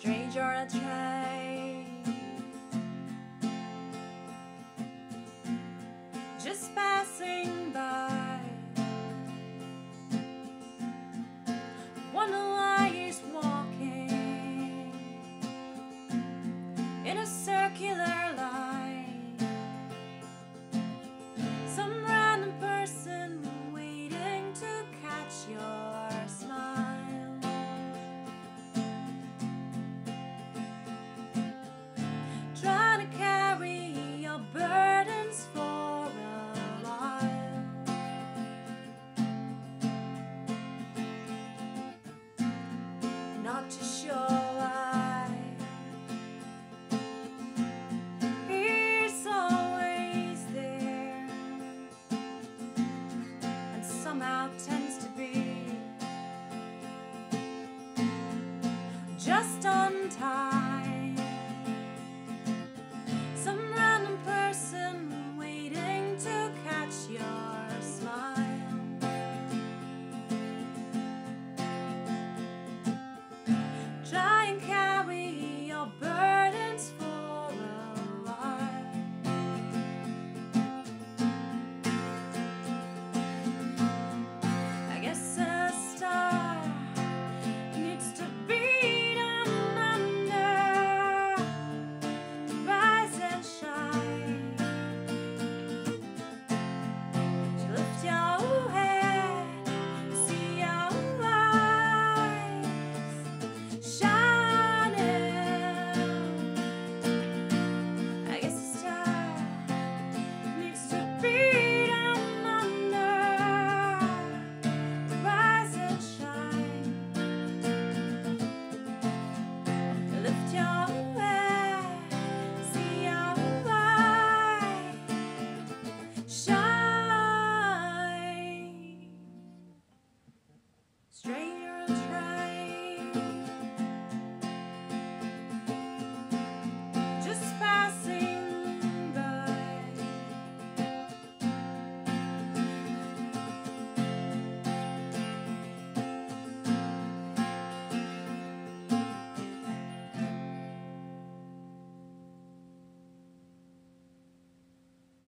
stranger on a train, just passing by. Wonder why he's walking in a circular line. Some random person waiting to catch your smile. Not too sure why he's always there, and somehow tends to be just on time. Some random person waiting to catch your smile. Straight